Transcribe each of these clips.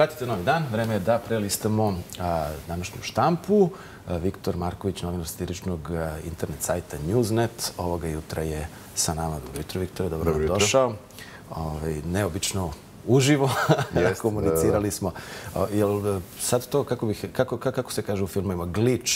Pratite Novi dan, vreme je da prelistamo današnju štampu. Viktor Marković, novinar satiričnog internet sajta Njuz.net. Ovoga jutra je sa nama. Dobro jutro, Viktore, dobro nam došao. Neobično uživo komunicirali smo. Sad to, kako se kaže u filmovima, glitch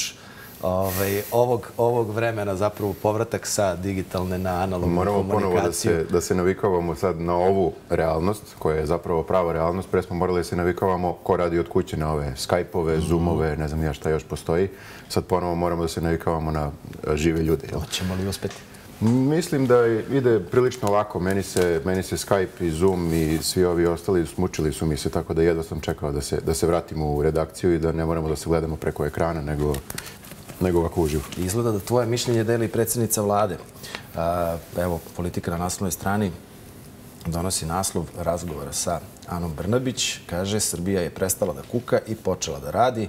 ovog vremena, zapravo povratak sa digitalne na analognu komunikaciju. Moramo ponovo da se navikavamo sad na ovu realnost, koja je zapravo prava realnost. Pre smo morali da se navikavamo ko radi od kuće na ove Skype-ove, Zoom-ove, ne znam ja šta još postoji. Sad ponovo moramo da se navikavamo na žive ljude. Hoćemo li uspeti? Mislim da ide prilično lako. Meni se Skype i Zoom i svi ovi ostali smučili su mi se, tako da jedva sam čekao da se vratimo u redakciju i da ne moramo da se gledamo preko ekrana, nego ovako uživo. Izgleda da tvoje mišljenje deli predsjednica vlade. Evo, Politika na naslovnoj strani donosi naslov razgovora sa Anom Brnabić. Kaže, Srbija je prestala da kuka i počela da radi.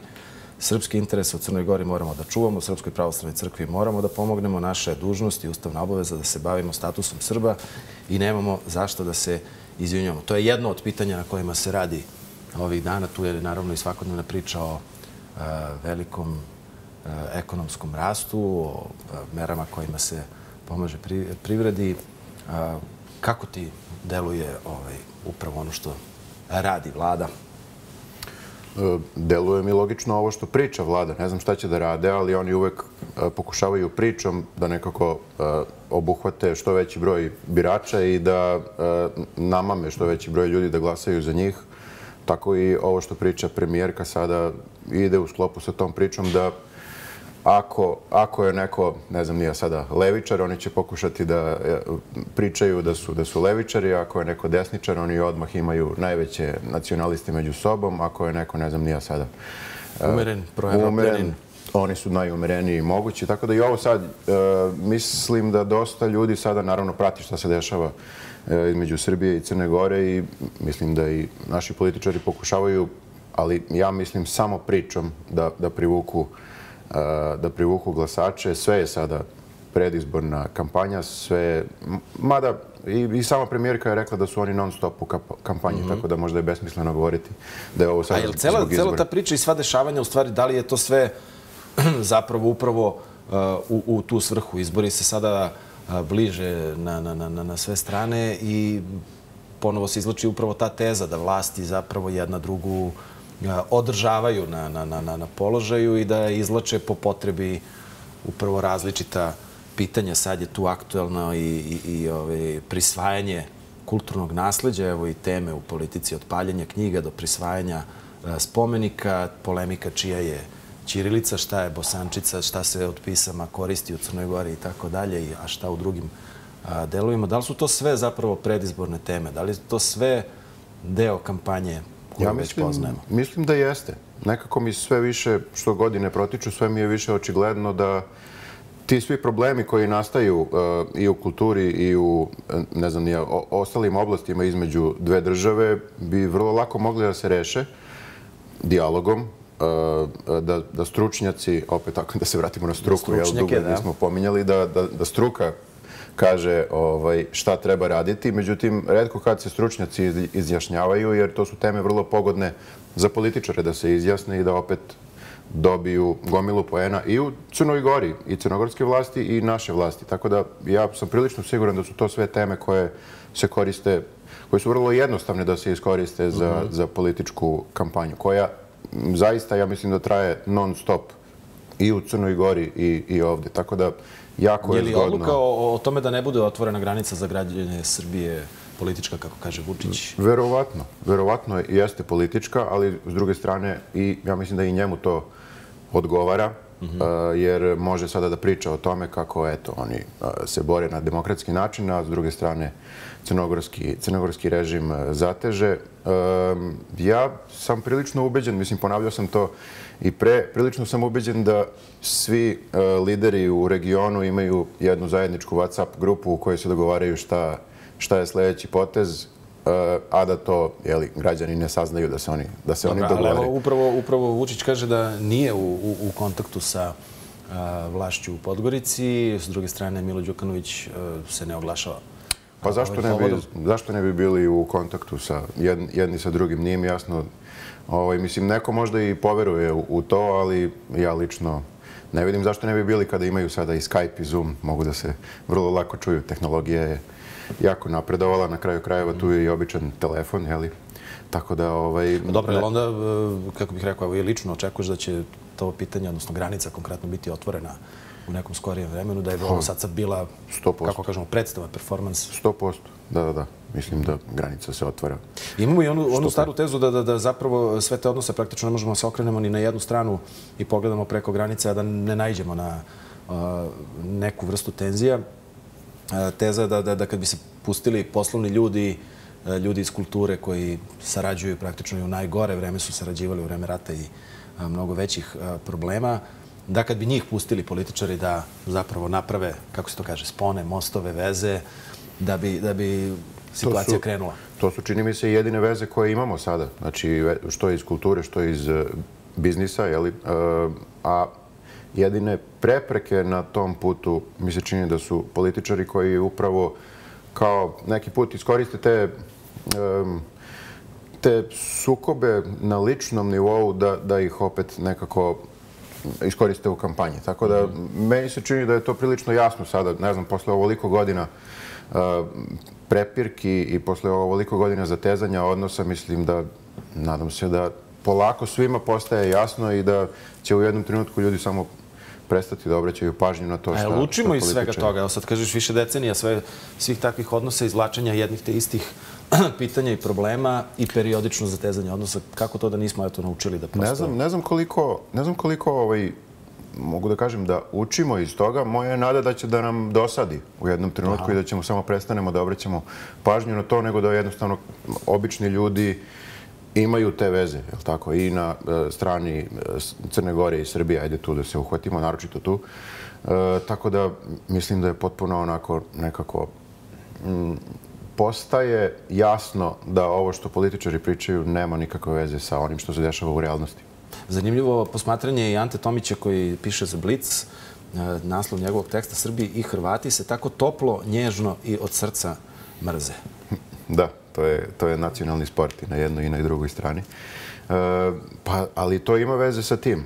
Srpski interes u Crnoj Gori moramo da čuvamo, u Srpskoj pravoslavnoj crkvi moramo da pomognemo. Naša je dužnost i ustavna obaveza da se bavimo statusom Srba i nemamo zašto da se izvinjamo. To je jedno od pitanja na kojima se radi ovih dana. Tu je naravno i svakodnevna priča o velikom ekonomskom rastu, o merama kojima se pomaže privredi. Kako ti deluje upravo ono što radi vlada? Deluje mi logično ovo što priča vlada. Ne znam šta će da rade, ali oni uvek pokušavaju pričom da nekako obuhvate što veći broj birača i da namame što veći broj ljudi da glasaju za njih. Tako i ovo što priča premijerka sada ide u sklopu sa tom pričom da ako je neko, ne znam nije sada levičar, oni će pokušati da pričaju da su levičari. Ako je neko desničar, oni odmah imaju najveće nacionaliste među sobom. Ako je neko, ne znam nije sada umeren, proevropljanin, oni su najumereniji i mogući. Tako da i ovo sad, mislim da dosta ljudi sada naravno prati šta se dešava između Srbije i Crne Gore i mislim da i naši političari pokušavaju, ali ja mislim samo pričom da privuku glasače. Sve je sada predizborna kampanja, sve je, mada i sama premijerka je rekla da su oni non-stop u kampanji, tako da možda je besmisleno govoriti da je ovo sad zbog izbora. A je cela ta priča i sva dešavanja, u stvari, da li je to sve zapravo upravo u tu svrhu? Izbori se sada bliže na sve strane i ponovo se izvlači upravo ta teza da vlasti zapravo jedna drugu održavaju na položaju i da izlače po potrebi upravo različita pitanja. Sad je tu aktuelno i prisvajanje kulturnog nasleđa, evo i teme u politici, od paljenja knjiga do prisvajanja spomenika, polemika čija je ćirilica, šta je bosančica, šta se od pisama koristi u Crnoj Gori i tako dalje, a šta u drugim delovima. Da li su to sve zapravo predizborne teme? Da li je to sve deo kampanje? Ja mislim da jeste. Nekako mi sve više, što godine protiču, sve mi je više očigledno da ti svi problemi koji nastaju i u kulturi i u ostalim oblastima između dve države bi vrlo lako mogli da se reše dijalogom, da stručnjaci, opet tako da se vratimo na struku, dugo nismo pominjali, da struka kaže šta treba raditi. Međutim, retko kad se stručnjaci izjašnjavaju, jer to su teme vrlo pogodne za političare da se izjasne i da opet dobiju gomilu poena i u Crnoj Gori, i crnogorske vlasti i naše vlasti. Tako da ja sam prilično siguran da su to sve teme koje se koriste, koje su vrlo jednostavne da se iskoriste za političku kampanju, koja zaista, ja mislim, da traje non-stop i u Crnoj Gori i ovde. Tako da jako je zgodno. Je li odluka o tome da ne bude otvorena granica za građane Srbije politička, kako kaže Vučić? Verovatno. Verovatno jeste politička, ali s druge strane, ja mislim da i njemu to odgovara, jer može sada da priča o tome kako oni se bore na demokratski način, a s druge strane crnogorski režim zateže. Ja sam prilično ubeđen, mislim, ponavljao sam to i pre, prilično sam ubeđen da svi lideri u regionu imaju jednu zajedničku WhatsApp grupu u kojoj se dogovaraju šta je sljedeći potez, a da to građani ne saznaju da se oni dogovore. Upravo Vučić kaže da nije u kontaktu sa vlašću u Podgorici. S druge strane, Milo Đukanović se ne oglašava Pa zašto ne bi bili u kontaktu jedni sa drugim? Nije mi jasno. Mislim, neko možda i poveruje u to, ali ja lično ne vidim zašto ne bi bili kada imaju sada i Skype i Zoom. Mogu da se vrlo lako čuju. Tehnologija je jako napredovala. Na kraju krajeva tu je i običan telefon, je li? Tako da... Dobro, ali onda, kako bih rekao, lično očekuješ da će to pitanje, odnosno granica konkretno, biti otvorena u nekom skorijem vremenu, da je ovo sad bila, kako kažemo, predstava, performans? 100%, da. Mislim da granica se otvara. Imamo i onu staru tezu da zapravo sve te odnose praktično ne možemo se okrenemo ni na jednu stranu i pogledamo preko granice, a da ne naiđemo na neku vrstu tenzija. Teza je da kad bi se pustili poslovni ljudi iz kulture koji sarađuju praktično i u najgore vreme su sarađivali, u vreme rata i mnogo većih problema, da kad bi njih pustili političari da zapravo naprave, kako se to kaže, spone, mostove, veze, da bi situacija krenula. To su, čini mi se, jedine veze koje imamo sada. Znači, što je iz kulture, što je iz biznisa, jeli? A jedine prepreke na tom putu mi se čini da su političari koji upravo kao neki put iskoriste te sukobe na ličnom nivou da ih opet nekako iskoriste u kampanji. Tako da, meni se čini da je to prilično jasno sada, ne znam, posle ovoliko godina prepirki i posle ovoliko godina zatezanja odnosa, mislim da, nadam se da polako svima postaje jasno i da će u jednom trenutku ljudi samo prestati da obraćaju pažnju na to što političari... Lučimo iz svega toga. Sad kažeš više decenija svih takvih odnosa, izvlačenja jednih te istih pitanja i problema i periodično zatezanje odnosa. Kako to da nismo naučili da prosto... Ne znam koliko mogu da kažem da učimo iz toga. Moja je nada da će da nam dosadi u jednom trenutku i da ćemo samo prestanemo da obraćamo pažnju na to, nego da jednostavno obični ljudi imaju te veze, je li tako, i na strani Crne Gore i Srbije, ajde tu da se uhvatimo, naročito tu. Tako da mislim da je potpuno onako nekako postaje jasno da ovo što političari pričaju nema nikakve veze sa onim što se dešava u realnosti. Zanimljivo posmatranje je i Ante Tomića koji piše za Blitz, naslov njegovog teksta Srbiji i Hrvati se tako toplo, nježno i od srca mrze. Da. To je nacionalni sport i na jednoj i na drugoj strani. Ali to ima veze sa tim.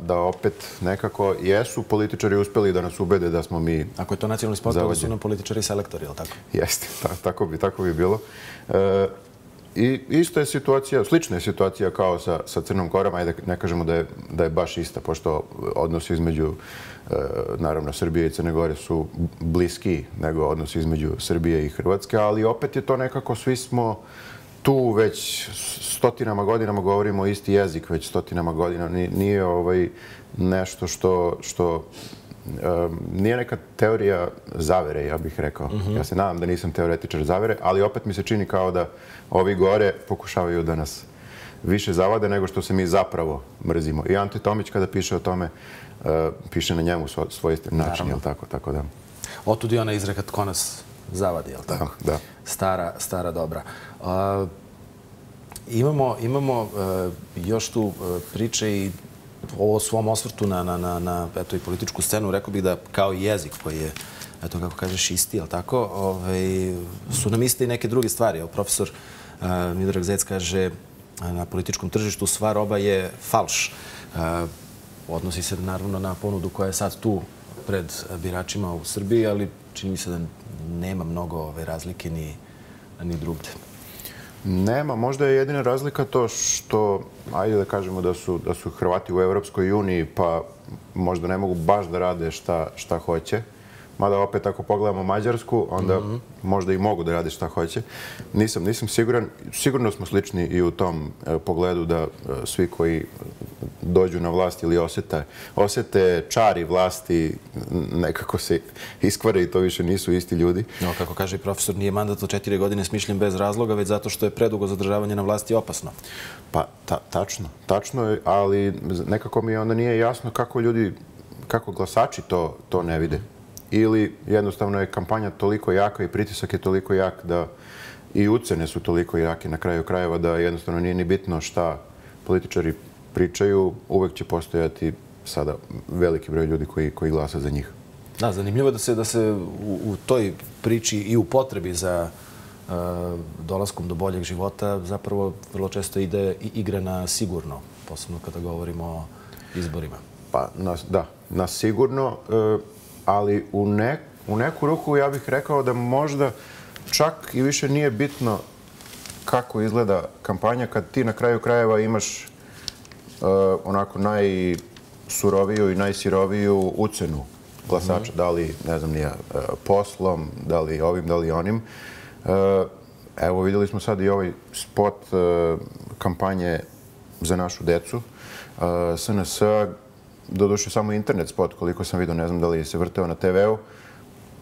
Da opet nekako jesu političari uspeli da nas ubede da smo mi... Ako je to nacionalni sport, onda su nam političari selektori, je li tako? Jeste, tako bi bilo. I isto je situacija, slična je situacija kao sa Crnom Gorom, ajde ne kažemo da je baš ista, pošto odnosi između, naravno, Srbije i Crne Gore su bliski nego odnosi između Srbije i Hrvatske, ali opet je to nekako, svi smo tu već stotinama godinama, govorimo isti jezik već stotinama godina, nije nešto što... Nije neka teorija zavere, ja bih rekao. Ja se nadam da nisam teoretičar zavere, ali opet mi se čini kao da ovi gore pokušavaju da nas više zavade nego što se mi zapravo mrzimo. I Ante Tomić kada piše o tome, piše na njemu svojstven način, je li tako? Tako da... Otud i ona izreka tko nas zavadi, je li tako? Da. Stara dobra. Imamo još tu priče i o svom osvrtu na političku scenu, rekao bih da kao jezik koji je, eto kako kažeš, isti, ali tako, su nam iste i neke druge stvari. Profesor Mijuda Rakcez kaže na političkom tržištu sva roba je falš. Odnosi se naravno na ponudu koja je sad tu pred biračima u Srbiji, ali čini mi se da nema mnogo ove razlike ni drugde. Nema, možda je jedina razlika to što, ajde da kažemo da su Hrvati u Evropskoj uniji, pa možda ne mogu baš da rade šta hoće. Mada opet ako pogledamo Mađarsku, onda možda i mogu da rade šta hoće. Nisam siguran. Sigurno smo slični i u tom pogledu da svi koji dođu na vlast ili osete čari vlasti, nekako se iskvare i to više nisu isti ljudi. No, kako kaže profesor, nije mandat od 4 godine smišljen bez razloga, već zato što je predugo zadržavanje na vlasti opasno. Pa, tačno, ali nekako mi onda nije jasno kako glasači to ne vide. Ili jednostavno je kampanja toliko jaka i pritisak je toliko jak da i ucene su toliko jake na kraju krajeva da jednostavno nije ni bitno šta političari pričaju. Uvek će postojati sada veliki broj ljudi koji glasa za njih. Da, zanimljivo je da se u toj priči i u potrebi za dolaskom do boljeg života zapravo vrlo često ide i igra na sigurno, posebno kada govorimo o izborima. Pa, da, na sigurno, ali u neku ruku ja bih rekao da možda čak i više nije bitno kako izgleda kampanja kad ti na kraju krajeva imaš onako najsuroviju i najsiroviju ucenu glasača, da li, ne znam, nije poslom, da li ovim, da li onim. Evo, vidjeli smo sad i ovaj spot kampanje za našu decu, SNS, doduše samo internet spot, koliko sam vidio, ne znam da li se vrteo na TV-u.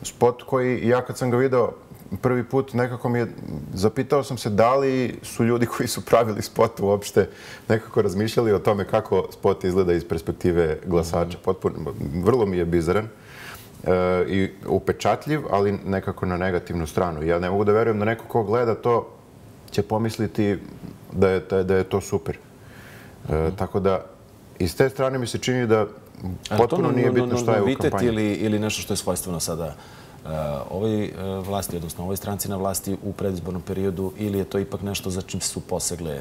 Spot koji, ja kad sam ga video prvi put, nekako mi je, zapitao sam se da li su ljudi koji su pravili spot uopšte nekako razmišljali o tome kako spot izgleda iz perspektive glasača. Vrlo mi je bizaran i upečatljiv, ali nekako na negativnu stranu. Ja ne mogu da verujem da neko ko gleda to će pomisliti da je to super. Tako da, iz te strane mi se čini da potpuno nije bitno šta je u kampanji. Ili nešto što je svojstveno sada ovoj vlasti, odnosno ovoj stranci na vlasti u predizbornom periodu, ili je to ipak nešto za čim su posegle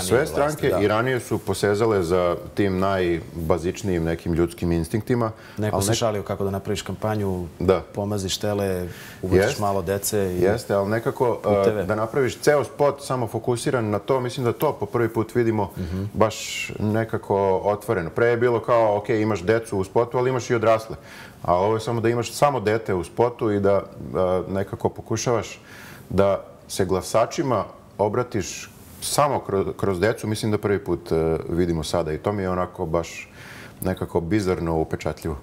sve stranke? I ranije su posezale za tim najbazičnijim nekim ljudskim instinktima. Neko se šalio kako da napraviš kampanju, pomaziš tele, ubaciš malo dece. Jeste, ali nekako da napraviš ceo spot samo fokusiran na to, mislim da to po prvi put vidimo baš nekako otvoreno. Pre je bilo kao, ok, imaš decu u spotu, ali imaš i odrasle. A ovo je samo da imaš samo dete u spotu i da nekako pokušavaš da se glasačima obratiš samo kroz decu, mislim da prvi put vidimo sada. I to mi je onako baš nekako bizarno upečatljivo.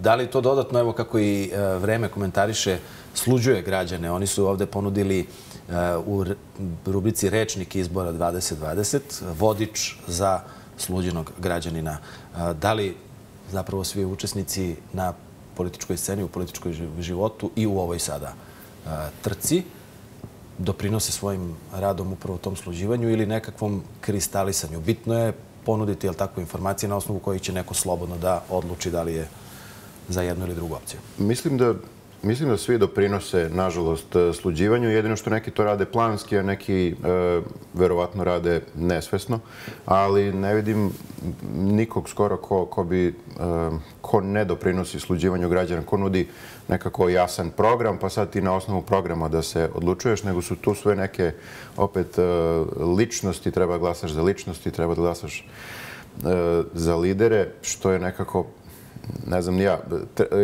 Da li to dodatno, evo kako i vreme komentariše, sluđuje građane? Oni su ovde ponudili u rubrici Rečnik izbora 2020 vodič za sluđenog građanina. Da li zapravo svi učesnici na političkoj sceni, u političkoj životu i u ovoj sada trci doprinose svojim radom upravo tom služivanju ili nekakvom kristalisanju? Bitno je ponuditi informacije na osnovu kojih će neko slobodno da odluči da li je za jednu ili drugu opciju. Mislim da svi doprinose, nažalost, sluđivanju. Jedino što neki to rade planski, a neki verovatno rade nesvesno. Ali ne vidim nikog skoro ko ne doprinosi sluđivanju građana, ko nudi nekako jasan program, pa sad ti na osnovu programa da se odlučuješ, nego su tu sve neke opet ličnosti, treba glasaš za ličnosti, treba da glasaš za lidere, što je nekako... Ne znam,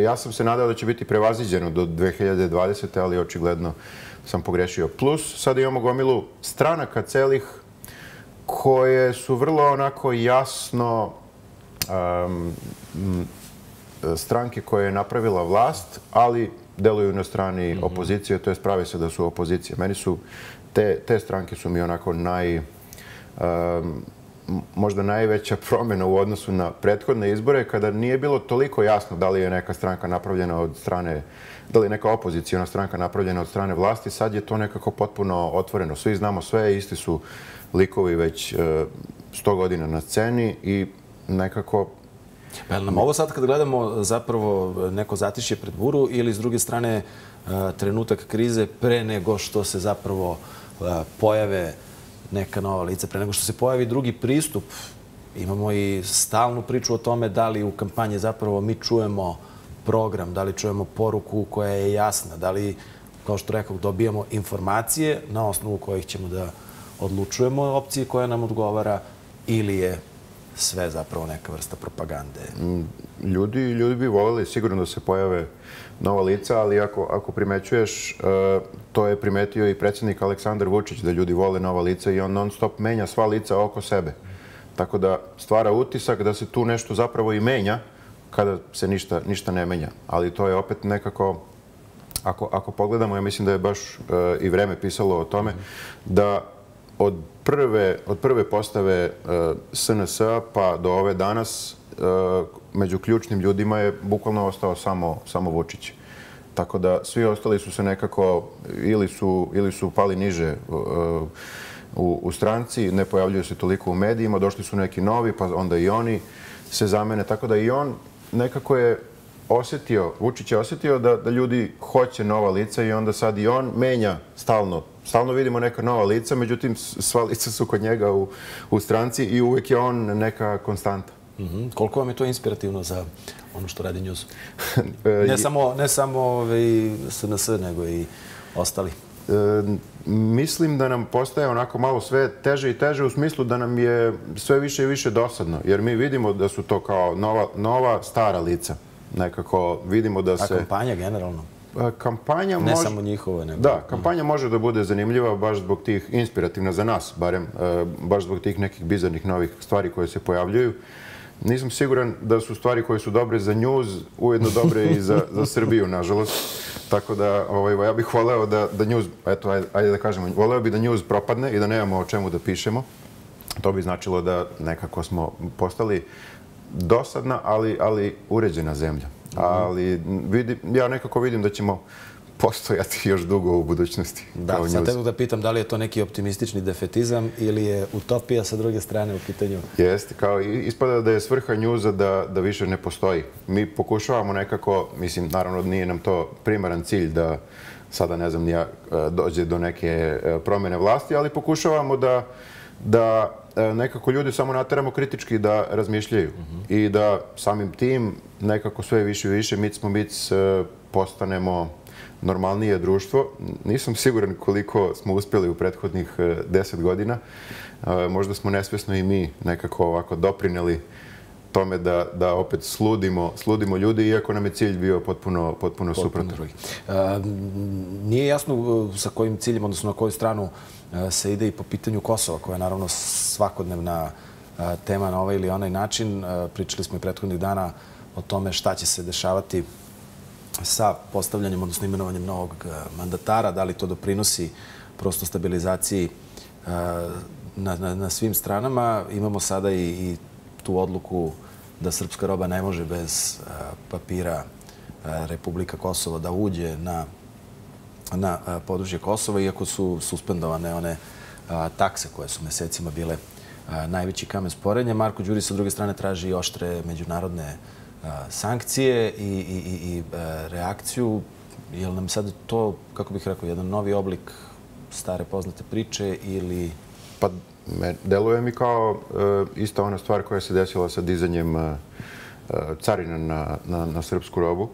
ja sam se nadao da će biti prevaziđeno do 2020. ali očigledno sam pogrešio. Plus, sada imamo gomilu stranaka celih koje su vrlo onako jasno stranke koje je napravila vlast, ali deluju na strani opozicije, to je prave se da su opozicija. Meni su, te stranke su mi onako možda najveća promjena u odnosu na prethodne izbore, kada nije bilo toliko jasno da li je neka stranka napravljena od strane, da li je neka opozicijona stranka napravljena od strane vlasti. Sad je to nekako potpuno otvoreno. Svi znamo sve, isti su likovi već 100 godina na sceni i nekako... Ovo sad kad gledamo zapravo neko zatišje pred buru ili s druge strane trenutak krize pre nego što se zapravo pojave neka nova lica, pre nego što se pojavi drugi pristup. Imamo i stalnu priču o tome da li u kampanji zapravo mi čujemo program, da li čujemo poruku koja je jasna, da li, kao što rekao, dobijamo informacije na osnovu kojih ćemo da odlučujemo o opciji koja nam odgovara ili je sve zapravo neka vrsta propagande. Ljudi bi voljeli sigurno da se pojave nova lica, ali ako primećuješ, to je primetio i predsjednik Aleksandar Vučić, da ljudi vole nova lica i on non stop menja sva lica oko sebe. Tako da stvara utisak da se tu nešto zapravo i menja kada se ništa ne menja. Ali to je opet nekako, ako pogledamo, ja mislim da je baš i vreme pisalo o tome, da od prve postave SNS-a pa do ove danas među ključnim ljudima je bukvalno ostao samo Vučić. Tako da svi ostali su se nekako ili su pali niže u stranci, ne pojavljuju se toliko u medijima, došli su neki novi, pa onda i oni se zamene. Tako da i on nekako je osjetio, Vučić je osjetio da ljudi hoće nova lica i onda sad i on menja stalno. Stalno vidimo neka nova lica, međutim sva lica su kod njega u stranci i uvijek je on neka konstanta. Koliko vam je to inspirativno za ono što radi Njuz? Ne samo SNS, nego i ostali. Mislim da nam postaje onako malo sve teže i teže u smislu da nam je sve više i više dosadno. Jer mi vidimo da su to kao nova, stara lica. Nekako vidimo da se... A kampanja generalno? Ne samo njihova, nego... Da, kampanja može da bude zanimljiva baš zbog tih, inspirativna za nas, barem, baš zbog tih nekih bizarnih novih stvari koje se pojavljaju. Nisam siguran da su stvari koje su dobre za Njuz ujedno dobre i za Srbiju, nažalost. Tako da, ja bih voleo da Njuz, eto, ajde da kažemo, voleo bih da Njuz propadne i da nemamo o čemu da pišemo. To bi značilo da nekako smo postali dosadna, ali uređena zemlja. Ali ja nekako vidim da ćemo postojati još dugo u budućnosti. Da, sad te mogu da pitam da li je to neki optimistični defetizam ili je utopija sa druge strane u pitanju? Jeste, kao ispada da je svrha Njuza da više ne postoji. Mi pokušavamo nekako, mislim, naravno nije nam to primaran cilj da sada, ne znam, nija dođe do neke promjene vlasti, ali pokušavamo da nekako ljudi samo nateramo kritički da razmišljaju i da samim tim nekako sve više i više mic postanemo normalnije društvo. Nisam siguran koliko smo uspjeli u prethodnih 10 godina. Možda smo nesvjesno i mi nekako ovako doprineli tome da opet sludimo ljudi, iako nam je cilj bio potpuno suprotan. Nije jasno sa kojim ciljem, odnosno na koju stranu se ide i po pitanju Kosova, koja je naravno svakodnevna tema na ovaj ili onaj način. Pričali smo i prethodnih dana o tome šta će se dešavati sa postavljanjem, odnosno imenovanjem novog mandatara, da li to doprinosi prosto stabilizaciji na svim stranama. Imamo sada i tu odluku da srpska roba ne može bez papira Republika Kosovo da uđe na područje Kosova, iako su suspendovane one takse koje su mesecima bile najveći kamen sporenja. Marko Đurić sa druge strane traži oštre međunarodne sankcije i reakciju. Je li nam sad to, kako bih rekao, jedan novi oblik stare poznate priče ili... Pa, deluje mi kao ista ona stvar koja se desila sa dizanjem carina na srpsku robu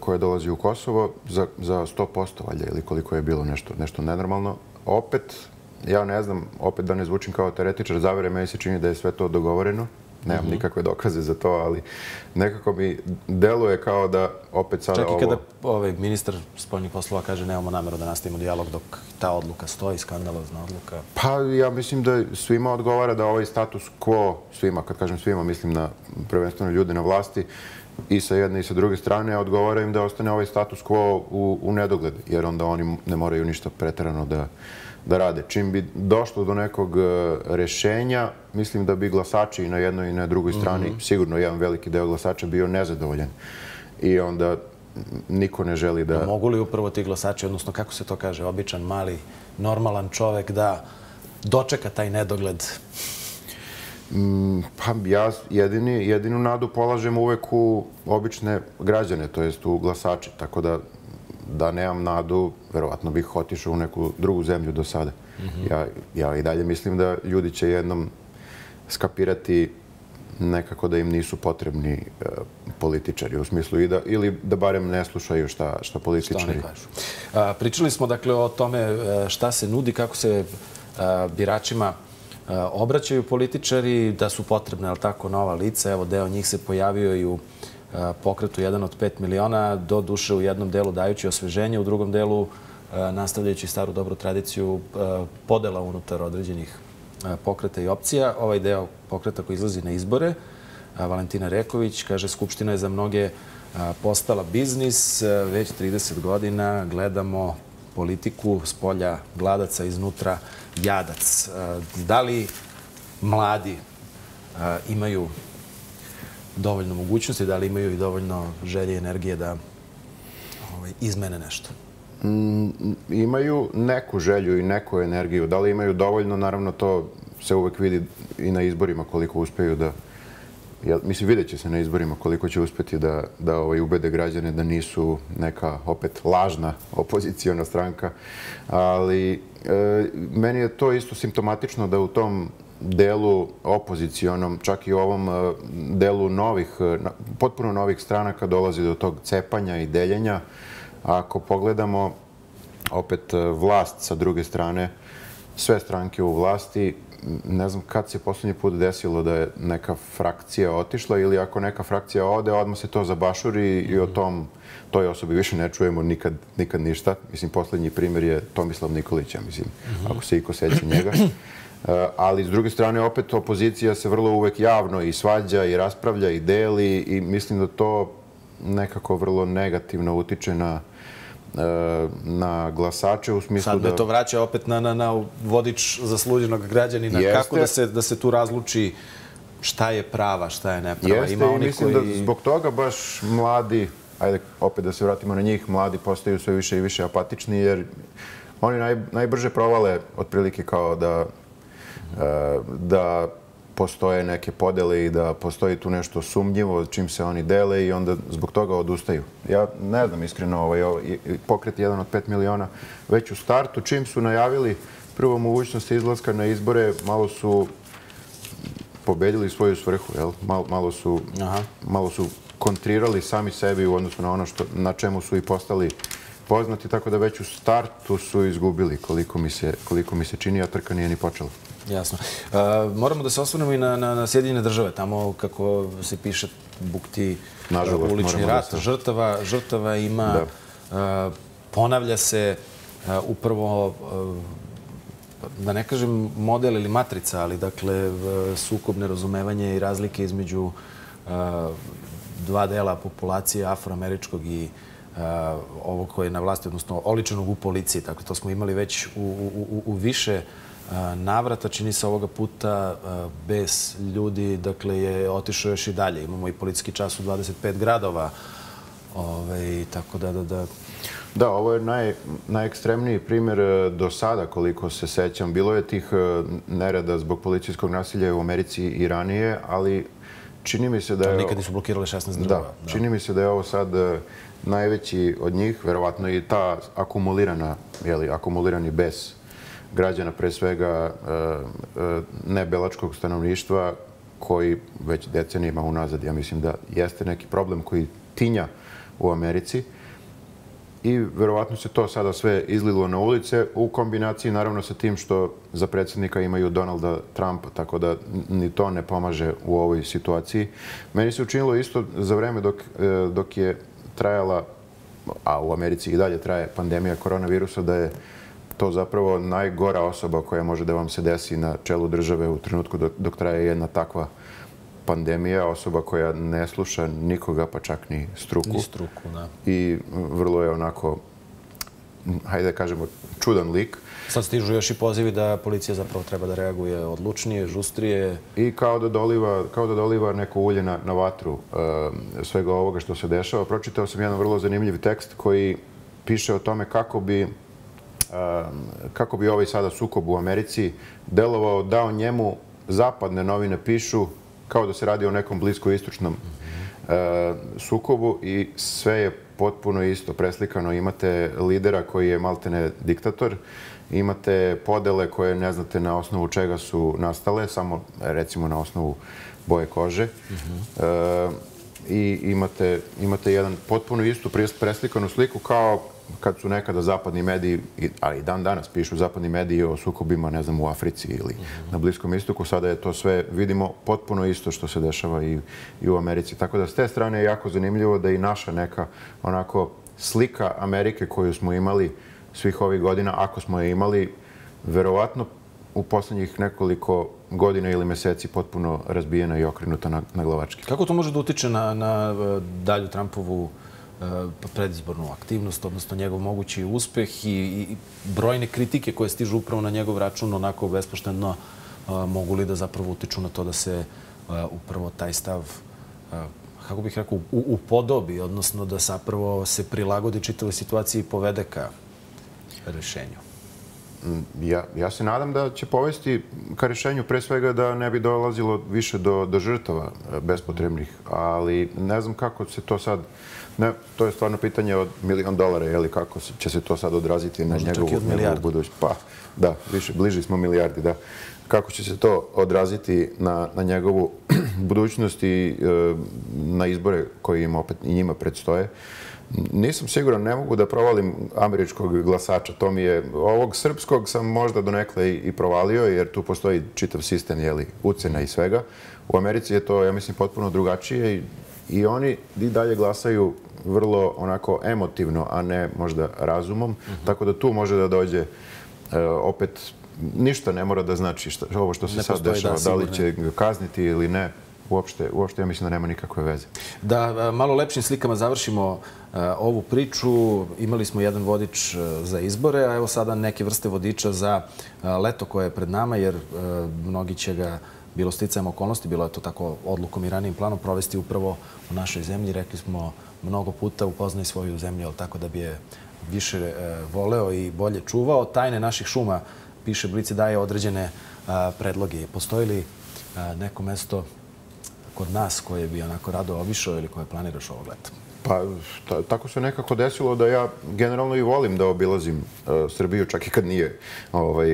koja dolazi u Kosovo za 100% valja ili koliko je bilo nešto nenormalno. Opet, ja ne znam, opet da ne zvučim kao teoretičar zavere, meni se čini da je sve to dogovoreno. Nemam nikakve dokaze za to, ali nekako mi deluje kao da opet sada ovo... Čak i kada ministar spoljnih poslova kaže nemamo nameru da nastavimo dijalog dok ta odluka stoji, skandalozna odluka. Pa ja mislim da svima odgovara da ovaj status quo, svima, kad kažem svima, mislim na prvenstveno ljude na vlasti, i sa jedne i sa druge strane, odgovara im da ostane ovaj status quo u nedogled, jer onda oni ne moraju ništa preterano da rade. Čim bi došlo do nekog rešenja, mislim da bi glasači i na jednoj i na drugoj strani, sigurno jedan veliki deo glasača bio nezadovoljan. I onda niko ne želi da... Mogu li upravo ti glasači, odnosno kako se to kaže, običan, mali, normalan čovek da dočeka taj nedogled? Pa ja jedinu nadu polažem uvek u obične građane, to jest u glasače, tako da nemam nadu, verovatno bih otišao u neku drugu zemlju do sada. Ja i dalje mislim da ljudi će jednom skapirati nekako da im nisu potrebni političari, u smislu ili da barem ne slušaju šta političari kažu. Pričali smo dakle o tome šta se nudi, kako se biračima obraćaju političari, da su potrebne, ali tako, nova lica. Evo, deo njih se pojavio i u pokretu 1 od 5 miliona, do duše u jednom delu dajući osveženje, u drugom delu nastavljajući staru dobru tradiciju podela unutar određenih pokreta i opcija. Ovaj deo pokreta koji izlazi na izbore, Valentina Reković, kaže Skupština je za mnoge postala biznis, već 30 godina gledamo politiku s polja gladaca, iznutra jadac. Da li mladi imaju dovoljno mogućnosti, da li imaju i dovoljno želje i energije da izmene nešto? Imaju neku želju i neku energiju. Da li imaju dovoljno, naravno to se uvek vidi i na izborima koliko uspeju da Mislim, vidjet će se na izborima koliko će uspjeti da ubede građane da nisu neka, opet, lažna opoziciona stranka. Ali meni je to isto simptomatično da u tom delu opozicionom, čak i u ovom delu potpuno novih stranaka dolazi do tog cepanja i deljenja. Ako pogledamo opet vlast sa druge strane, sve stranke u vlasti, ne znam kad se posljednji put desilo da je neka frakcija otišla ili ako neka frakcija ode, odmah se to zabašuri i o toj osobi više ne čujemo nikad ništa. Mislim, posljednji primjer je Tomislav Nikolić, mislim, ako se iko seća njega. Ali, s druge strane, opet opozicija se vrlo uvek javno i svađa i raspravlja i deli i mislim da to nekako vrlo negativno utiče na glasače u smislu da... Sad me to vraća opet na vodič zasluđenog građanina. Kako da se tu razluči šta je prava, šta je neprava? Jeste, i mislim da zbog toga baš mladi, ajde opet da se vratimo na njih, mladi postaju sve više i više apatični jer oni najbrže provale otprilike kao da postoje neke podele i da postoji tu nešto sumnjivo čim se oni dele i onda zbog toga odustaju. Ja ne znam iskreno, pokret 1 od 5 miliona već u startu. Čim su najavili prvo mogućnost izlaska na izbore, malo su pobedili svoju svrhu, malo su kontrirali sami sebi u odnosu na ono na čemu su i postali poznati, tako da već u startu su izgubili, koliko mi se čini, a trka nije ni počela. Jasno. Moramo da se osvrnemo i na Sjedinjene Države, tamo kako se piše bukti ulični rat. Žrtava ima, ponavlja se upravo, da ne kažem model ili matrica, ali dakle sukob, nerazumevanje i razlike između dva dela populacije, afroameričkog i ovo koje je na vlasti, odnosno oličenog u policiji. Tako to smo imali već u više navrata, čini se ovoga puta bez ljudi, dakle je otišao još i dalje. Imamo i policijski čas u 25 gradova, tako da... Da, ovo je najekstremniji primjer do sada, koliko se sećam. Bilo je tih nereda zbog policijskog nasilja u Americi i ranije, ali čini mi se da je... Nikad nisu blokirali 16 država. Da, čini mi se da je ovo sad najveći od njih, verovatno i ta akumulirani bes građana, pre svega nebelačkog stanovništva, koji već decenijima unazad, ja mislim da jeste neki problem koji tinja u Americi. I verovatno se to sada sve izlilo na ulice u kombinaciji naravno sa tim što za predsjednika imaju Donalda Trumpa, tako da ni to ne pomaže u ovoj situaciji. Meni se učinilo isto za vreme dok je trajala, a u Americi i dalje traje pandemija koronavirusa, da je to zapravo najgora osoba koja može da vam se desi na čelu države u trenutku dok traje jedna takva pandemija, osoba koja ne sluša nikoga, pa čak ni struku. Ni struku, da. I vrlo je onako, hajde da kažemo, čudan lik. Sad stižu još i pozivi da policija zapravo treba da reaguje odlučnije, žustrije. I kao da doliva neko ulje na vatru svega ovoga što se dešava. Pročitao sam jedan vrlo zanimljiv tekst koji piše o tome kako bi ovaj sada sukob u Americi delovao da o njemu zapadne novine pišu kao da se radi o nekom bliskoistočnom sukobu i sve je potpuno isto preslikano. Imate lidera koji je maltene diktator, imate podele koje ne znate na osnovu čega su nastale, samo recimo na osnovu boje kože. I imate jedan potpuno istu preslikanu sliku kao kad su nekada zapadni mediji, ali i dan danas pišu zapadni mediji o sukobima, ne znam, u Africi ili na Bliskom istoku. Sada je to sve, vidimo, potpuno isto što se dešava i u Americi. Tako da s te strane je jako zanimljivo da i naša neka onako slika Amerike koju smo imali svih ovih godina, ako smo je imali, verovatno u posljednjih nekoliko godina ili meseci potpuno razbijena i okrenuta na glavački. Kako to može da utiče na dalju Trumpovu predizbornu aktivnost, odnosno njegov mogući uspeh i brojne kritike koje stižu upravo na njegov račun, onako bespošteno, mogu li da zapravo utiču na to da se upravo taj stav, kako bih rekao, upodobi, odnosno da zapravo se prilagodi čitavoj situaciji i povede ka rješenju? Ja se nadam da će povesti ka rješenju, pre svega da ne bi dolazilo više do žrtava bespotrebnih, ali ne znam kako se to sad... To je stvarno pitanje od $1 milion, kako će se to sad odraziti na njegovu budućnost. Pa, da, bliži smo milijardi, da. Kako će se to odraziti na njegovu budućnost i na izbore koji im opet i njima predstoje. Nisam siguran, ne mogu da provalim američkog glasača. To mi je, ovog srpskog sam možda donekle i provalio, jer tu postoji čitav sistem, jeli, ucena i svega. U Americi je to, ja mislim, potpuno drugačije i oni i dalje glasaju vrlo onako emotivno, a ne možda razumom. Tako da tu može da dođe opet, ništa ne mora da znači ovo što se sad dešava, da li će kazniti ili ne. Uopšte, ja mislim da nema nikakve veze. Da malo lepšim slikama završimo ovu priču. Imali smo jedan vodič za izbore, a evo sada neke vrste vodiča za leto koje je pred nama, jer mnogi će ga, bilo sticajem okolnosti, bilo je to tako odlukom i ranijim planom, provesti upravo u našoj zemlji. Rekli smo mnogo puta, upoznaj svoju zemlju, tako da bi je više voleo i bolje čuvao. Tajne naših šuma, piše Blitz, daje određene predloge. Postoji li neko mesto kod nas koje bi onako rado obišao ili koje planiraš ovog leta? Pa, tako se nekako desilo da ja generalno i volim da obilazim Srbiju, čak i kad nije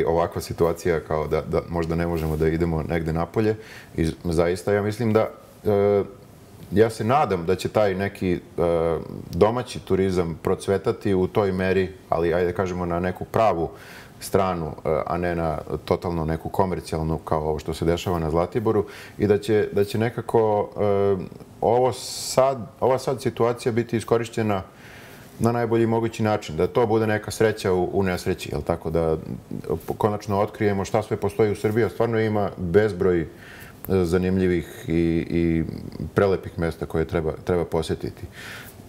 ovakva situacija kao da možda ne možemo da idemo negde napolje. I zaista ja mislim da, ja se nadam da će taj neki domaći turizam procvetati u toj meri, ali ajde kažemo na neku pravu stranu, a ne na totalno neku komercijalnu kao ovo što se dešava na Zlatiboru, i da će nekako ova sad situacija biti iskorišćena na najbolji mogući način, da to bude neka sreća u nesreći, jel tako, da konačno otkrijemo šta sve postoji u Srbiji. Stvarno ima bezbroj zanimljivih i prelepih mjesta koje treba posjetiti.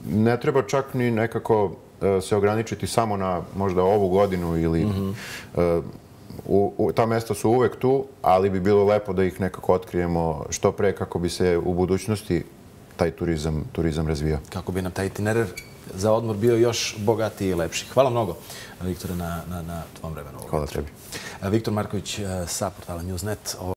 Ne treba čak ni nekako se ograničiti samo na možda ovu godinu ili... Ta mjesta su uvek tu, ali bi bilo lepo da ih nekako otkrijemo što pre kako bi se u budućnosti taj turizam razvijao. Kako bi nam taj itinerar za odmor bio još bogatiji i lepši. Hvala mnogo, Viktore, na tvom vremenu. Hvala tebi. Viktor Marković sa portala Njuz.net.